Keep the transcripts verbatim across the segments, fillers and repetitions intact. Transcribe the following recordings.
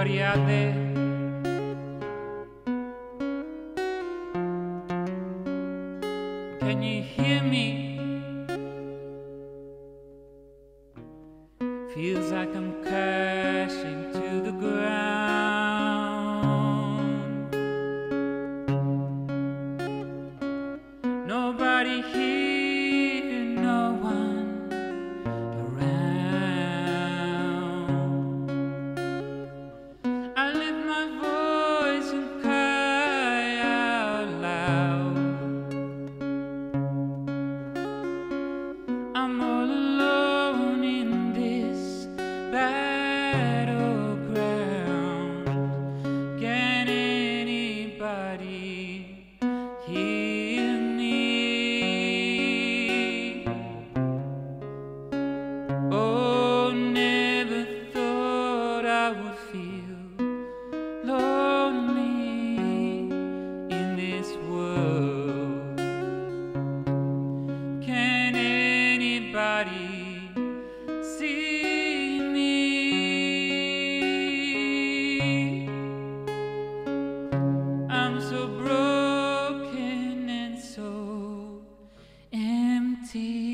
Ariadne. Can you hear me? Feels like I'm crashing to the ground. Nobody here, no one around. I lift my voice and cry out loud. I'm all alone in this battleground. Can anybody hear me? Oh, never thought I would feel lonely in this world. See me. I'm so broken and so empty.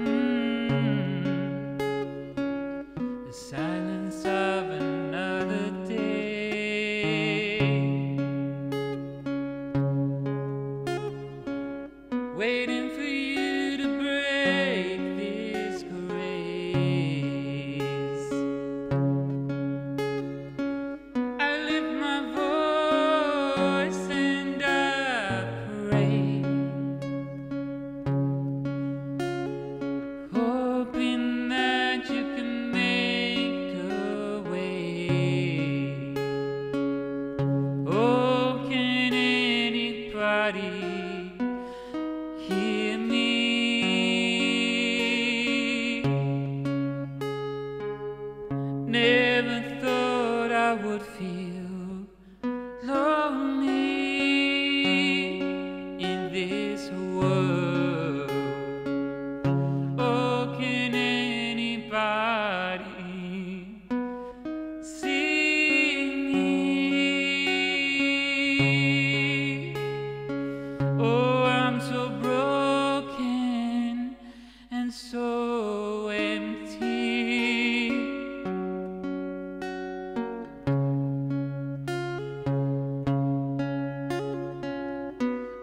Mm. The silence of another day. Waiting for you to break this grace. I lift my voice and I pray, hoping that you can make a way. Oh, can anybody hear me? Never thought I would feel lonely in this world. Oh, can anybody see me? Oh, I'm so broken and so empty.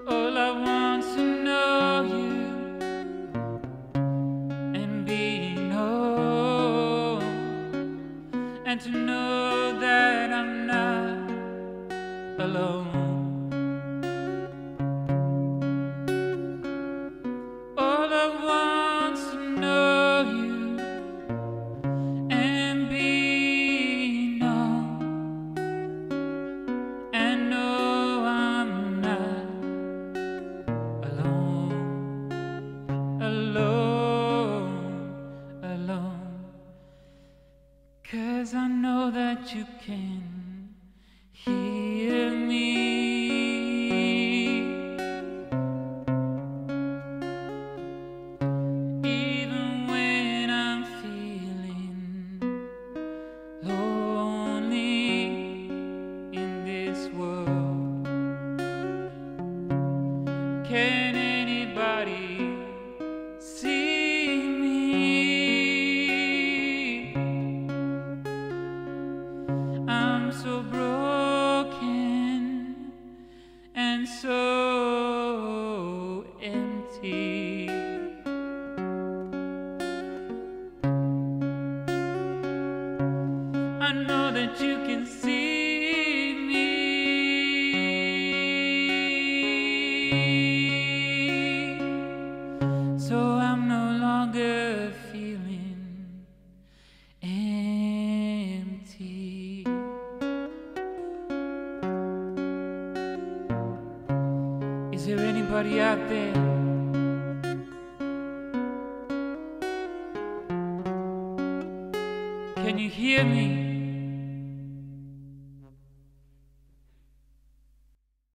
All I want is to know you and be known, and to know that I'm not alone. Cause I know that you can hear me, even when I'm feeling lonely in this world. Can anybody see? So broken and so empty. I know that you can see me, so I'm no longer feeling empty. Is there anybody out there?